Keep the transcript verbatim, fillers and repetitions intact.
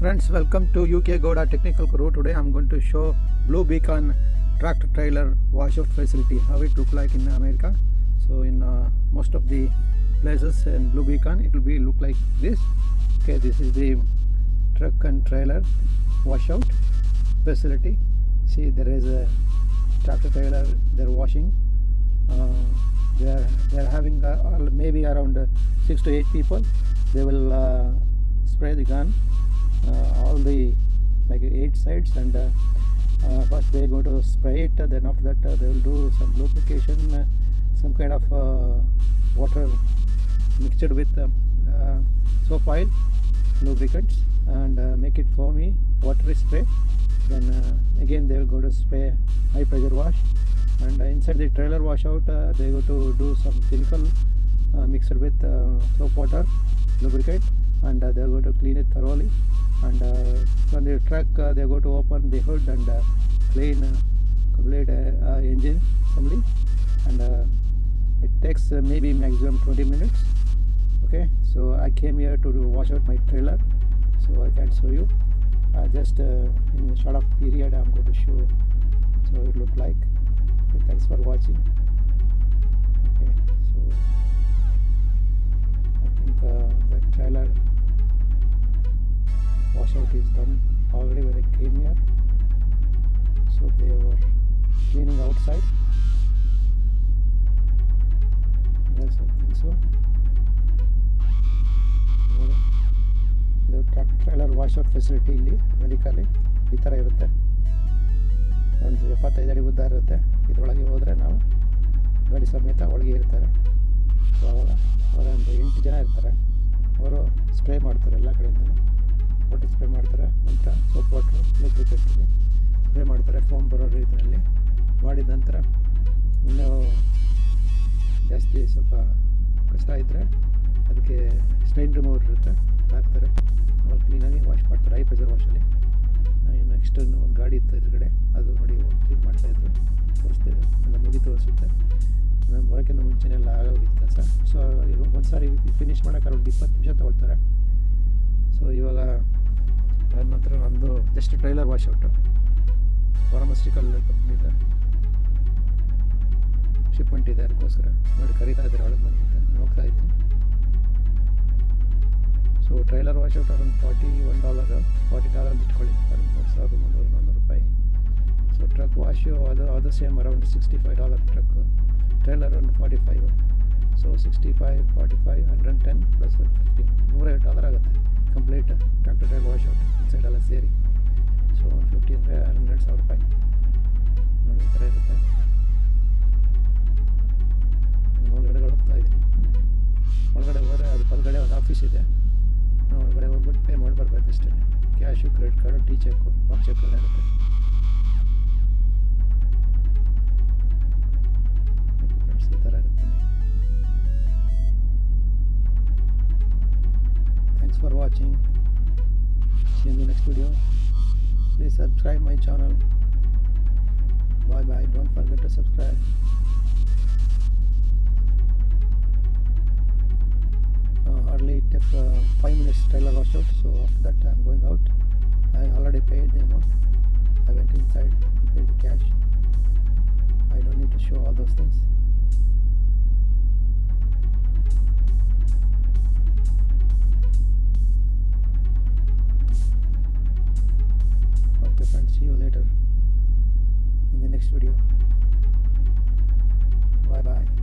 Friends, welcome to U K Gouda Technical Guru. Today I'm going to show Blue Beacon tractor trailer washout facility, how it look like in America. So in uh, most of the places in Blue Beacon it will be look like this. Okay, this is the truck and trailer washout facility. See, there is a tractor trailer, they're washing. Uh, they're they're having uh, maybe around uh, six to eight people. They will uh, spray the gun. Uh, all the like eight sides, and uh, uh, first they go to spray it, uh, then after that uh, they will do some lubrication, uh, some kind of uh, water mixed with um, uh, soap oil lubricants, and uh, make it foamy watery spray. Then uh, again they will go to spray high pressure wash, and uh, inside the trailer washout uh, they go to do some chemical uh, mixed with uh, soap, water, lubricant, and uh, they are going to clean it thoroughly. And uh, on the truck uh, they go to open the hood and uh, clean uh, complete uh, uh, engine assembly, and uh, it takes uh, maybe maximum twenty minutes. Okay, so I came here to wash out my trailer, so I can show you uh, just uh, in a short period I'm going to show so it look like. Okay, thanks for watching. Okay, so I think uh, the trailer washout is done already when I came here. So they were cleaning outside. Yes, I think so. The truck trailer washout facility in America, this is it. And the path is there. This is what I have done now. Got it. Submit that. All here. So, all I am doing is just here. Or spray matter. All that. Water spray ಮಾಡ್ತಾರೆ ಅಂತ soap water ಲುಬ್ರಿಕೇಟಲ್ಲಿ spray ಮಾಡ್ತಾರೆ foam ಬರೋ ರೀತಿಯಲ್ಲಿ ಮಾಡಿದ ನಂತರ ಇನ್ನೂ ಜಾಸ್ತಿ ಸ್ವಲ್ಪ ಕಷ್ಟ ಇದ್ದರೆ ಅದಕ್ಕೆ ಸ್ಟೈನ್ ರಿಮೂವರ್ ಇರುತ್ತೆ ಹಾಕ್ತಾರೆ, ಆಮೇಲೆ ಕ್ಲೀನಾಗಿ ವಾಶ್ ಮಾಡ್ತಾರೆ ಹೈ ಪ್ರೆಷರ್ ವಾಶಲ್ಲಿ. ನೆಕ್ಸ್ಟ್ ಒಂದು ಗಾಡಿ ಇತ್ತು ಎದುರುಗಡೆ, ಅದು ನೋಡಿ ಕ್ಲೀನ್ ಮಾಡ್ತಾಯಿದ್ರು, ತೋರಿಸ್ತಾಯಿದ್ರು, ಎಲ್ಲ ಮುಗಿತು ಅನಿಸುತ್ತೆ. ನಮ್ಮ ಬರೋಕ್ಕಿಂತ ಮುಂಚೆನೆಲ್ಲ ಆಗೋಗಿತ್ತು ಕೆಲಸ. ಸೊ ಒಂದು ಸಾರಿ ಫಿನಿಷ್ ಮಾಡೋಕೆ ಒಂದು ಇಪ್ಪತ್ತು ನಿಮಿಷ ತೊಗೊಳ್ತಾರೆ. ಸೊ ಇವಾಗ ಅದ ನಂತರ ನಮ್ಮದು ಜಸ್ಟ್ ಟ್ರೈಲರ್ ವಾಶೌಟು ಫಾರ್ಮಸ್ಟಿಕಲ್ ಕಂಪ್ನಿದ ಶಿಪ್ಮೆಂಟ್ ಇದೆ, ಅದಕ್ಕೋಸ್ಕರ ನೋಡಿ ಕರೀತಾ ಇದ್ದಾರೆ, ಒಳಗೆ ಬಂದಿದ್ದೆ ಹೋಗ್ತಾ ಇದ್ದೀನಿ. So trailer washout around forty one dollar forty dollar ಅಂತ ಇಟ್ಕೊಳ್ಳಿ, ಅರೌಂಡ್ ಮೂರು ಸಾವಿರದ ಮುನ್ನೂರು ನಾನ್ನೂರು ರೂಪಾಯಿ. ಸೊ ಟ್ರಕ್ ವಾಶು ಅದು ಅದು same around sixty five dollar truck, trailer around forty five. So sixty five forty five hundred ten plus one fifty ನೂರೈವತ್ತು ಡಾಲರ್ ಆಗುತ್ತೆ ಕಂಪ್ಲೀಟ್ ಟ್ರ್ಯಾಕ್ಟರ್ ಟ್ರೈಲ್ ವಾಶೌಟ್ ಸೈಡೆಲ್ಲ ಸೇರಿ. ಸೊ ಒನ್ ಫಿಫ್ಟಿ ಅಂದರೆ hundred ಸಾವಿರ ರೂಪಾಯಿ ನೋಡಿ ಈ ಥರ ಇರುತ್ತೆ. ನಾನು ಒಳಗಡೆ ಹೋಗ್ತಾ ಇದ್ದೀನಿ, ಒಳಗಡೆ ಹೋದರೆ ಅದು ಒಳಗಡೆ ಒಂದು ಆಫೀಸ್ ಇದೆ, ನಾವು ಒಳಗಡೆ ಹೋಗ್ಬಿಟ್ಟು ಪೇ ಮಾಡಿ ಬರ್ಬೇಕು ಅಷ್ಟೇ. Cash, credit card, tea cheque, ಕಾಫ್ ಚೆಕ್ ಎಲ್ಲ ಇರುತ್ತೆ. ಈ ಥರ ಇರುತ್ತೆ. Thanks for watching. See you in the next video. Please subscribe my channel. Bye bye. Don't forget to subscribe. Uh, hardly took uh, five minutes trailer washout, so after that I'm going out. I already paid the amount. I went inside, paid the cash. I don't need to show all those things. And see you later in the next video. Bye bye.